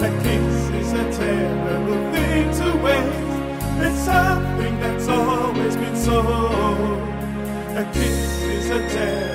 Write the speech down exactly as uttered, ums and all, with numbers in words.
that kicks is a terrible thing to waste. It's something that's always been so. A kiss is a terrible